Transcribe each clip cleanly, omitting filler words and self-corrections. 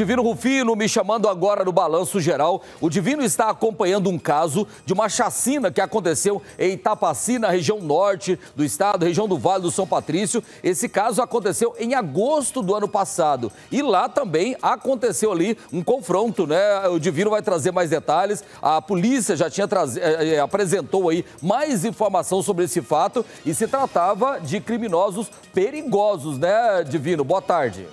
Divino Rufino me chamando agora no Balanço Geral. O Divino está acompanhando um caso de uma chacina que aconteceu em Itapaci, na região norte do estado, região do Vale do São Patrício. Esse caso aconteceu em agosto do ano passado e lá também aconteceu ali um confronto, né? O Divino vai trazer mais detalhes. A polícia já tinha apresentou aí mais informação sobre esse fato e se tratava de criminosos perigosos, né, Divino? Boa tarde.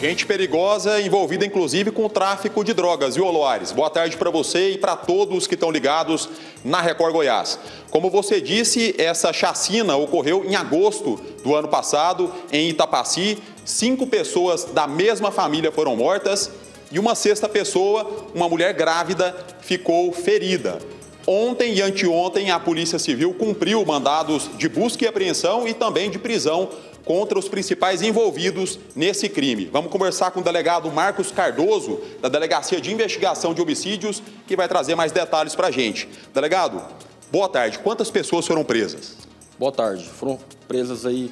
Gente perigosa envolvida, inclusive, com o tráfico de drogas, viu, Aloares? Boa tarde para você e para todos que estão ligados na Record Goiás. Como você disse, essa chacina ocorreu em agosto do ano passado, em Itapaci. 5 pessoas da mesma família foram mortas e uma 6ª pessoa, uma mulher grávida, ficou ferida. Ontem e anteontem, a Polícia Civil cumpriu mandados de busca e apreensão e também de prisão contra os principais envolvidos nesse crime. Vamos conversar com o delegado Marcos Cardoso, da Delegacia de Investigação de Homicídios, que vai trazer mais detalhes para a gente. Delegado, boa tarde. Quantas pessoas foram presas? Boa tarde. Foram presas aí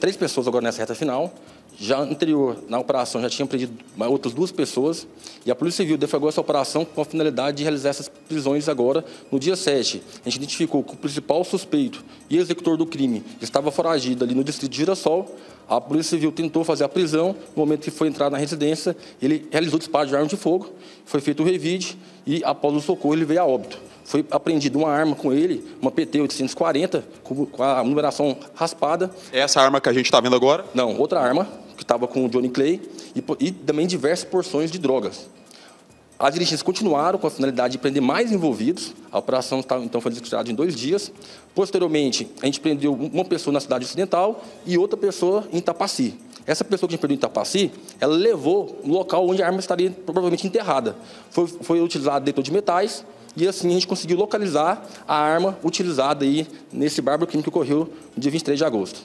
3 pessoas agora nessa reta final. Já anterior, na operação, já tinha prendido outras 2 pessoas. E a Polícia Civil deflagrou essa operação com a finalidade de realizar essas prisões agora no dia 7. A gente identificou que o principal suspeito e executor do crime estava foragido ali no distrito de Girassol. A Polícia Civil tentou fazer a prisão. No momento que foi entrar na residência, ele realizou o disparo de arma de fogo. Foi feito o revide e, após o socorro, ele veio a óbito. Foi apreendida uma arma com ele, uma PT 840, com a numeração raspada. Essa arma que a gente está vendo agora? Não, outra arma, que estava com o Johnny Clay, e também diversas porções de drogas. As diligências continuaram com a finalidade de prender mais envolvidos. A operação então foi executada em 2 dias. Posteriormente, a gente prendeu uma pessoa na cidade ocidental e outra pessoa em Itapaci. Essa pessoa que a gente prendeu em Itapaci, ela levou o local onde a arma estaria provavelmente enterrada. Foi utilizado detetor de metais e assim a gente conseguiu localizar a arma utilizada aí nesse bárbaro crime que ocorreu no dia 23 de agosto.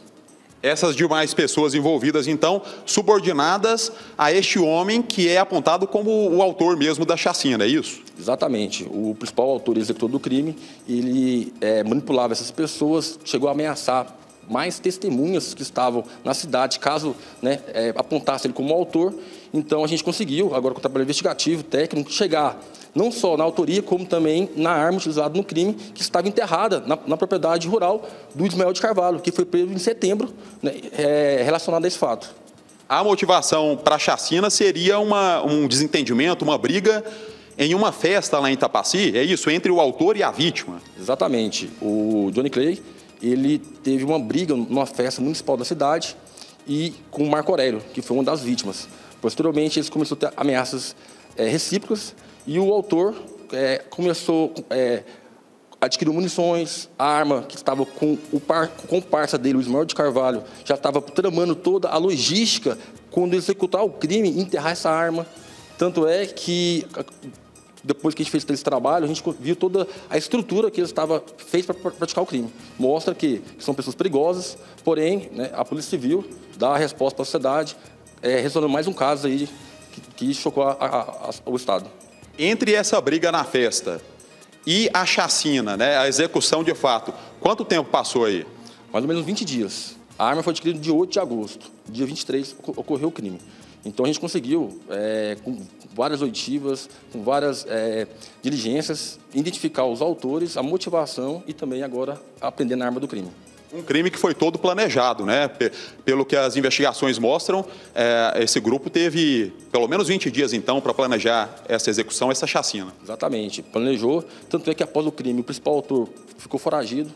Essas demais pessoas envolvidas, então, subordinadas a este homem que é apontado como o autor mesmo da chacina, é isso? Exatamente. O principal autor e executor do crime, ele manipulava essas pessoas, chegou a ameaçar mais testemunhas que estavam na cidade, caso apontasse ele como autor. Então, a gente conseguiu, agora com o trabalho investigativo, técnico, chegar não só na autoria, como também na arma utilizada no crime, que estava enterrada na propriedade rural do Ismael de Carvalho, que foi preso em setembro, né, relacionado a esse fato. A motivação para a chacina seria um desentendimento, uma briga em uma festa lá em Itapaci, é isso? Entre o autor e a vítima? Exatamente. O Johnny Clay, ele teve uma briga numa festa municipal da cidade e com o Marco Aurélio, que foi uma das vítimas. Posteriormente, eles começaram a ter ameaças recíprocas. E o autor adquiriu munições, a arma que estava com o parça dele, o Ismael de Carvalho, já estava tramando toda a logística quando executar o crime e enterrar essa arma. Tanto é que, depois que a gente fez esse trabalho, a gente viu toda a estrutura que ele fez para praticar o crime. Mostra que são pessoas perigosas, porém, né, a Polícia Civil dá a resposta para a sociedade, resolvendo mais um caso aí que chocou o Estado. Entre essa briga na festa e a chacina, né, a execução de fato, quanto tempo passou aí? Mais ou menos 20 dias. A arma foi adquirida no dia 8 de agosto. Dia 23 ocorreu o crime. Então a gente conseguiu, com várias oitivas, com várias diligências, identificar os autores, a motivação e também agora aprender na arma do crime. Um crime que foi todo planejado, né? Pelo que as investigações mostram, esse grupo teve pelo menos 20 dias, então, para planejar essa execução, essa chacina. Exatamente, planejou. Tanto é que após o crime, o principal autor ficou foragido.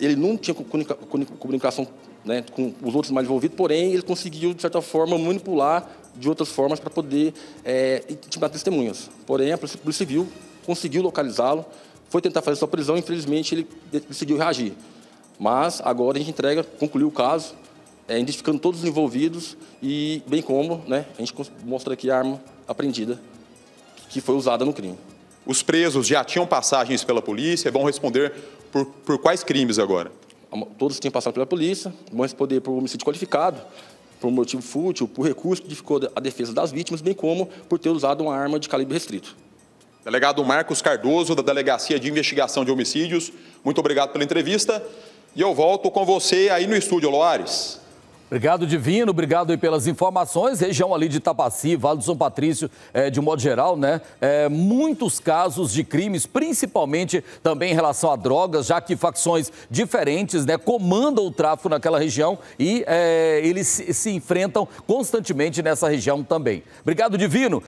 Ele não tinha comunicação, né, com os outros mais envolvidos, porém, ele conseguiu, de certa forma, manipular de outras formas para poder intimidar testemunhas. Porém, a Polícia Civil conseguiu localizá-lo, foi tentar fazer sua prisão, infelizmente, ele decidiu reagir. Mas agora a gente concluiu o caso, identificando todos os envolvidos e bem como, né, a gente mostra aqui a arma apreendida que foi usada no crime. Os presos já tinham passagens pela polícia, vão responder por quais crimes agora? Todos tinham passado pela polícia, vão responder por homicídio qualificado, por motivo fútil, por recurso que dificultou a defesa das vítimas, bem como por ter usado uma arma de calibre restrito. Delegado Marcos Cardoso, da Delegacia de Investigação de Homicídios, muito obrigado pela entrevista. E eu volto com você aí no estúdio, Loares. Obrigado, Divino. Obrigado aí pelas informações. Região ali de Itapaci, Vale do São Patrício, de modo geral, né? Muitos casos de crimes, principalmente também em relação a drogas, já que facções diferentes, né, comandam o tráfico naquela região e eles se enfrentam constantemente nessa região também. Obrigado, Divino.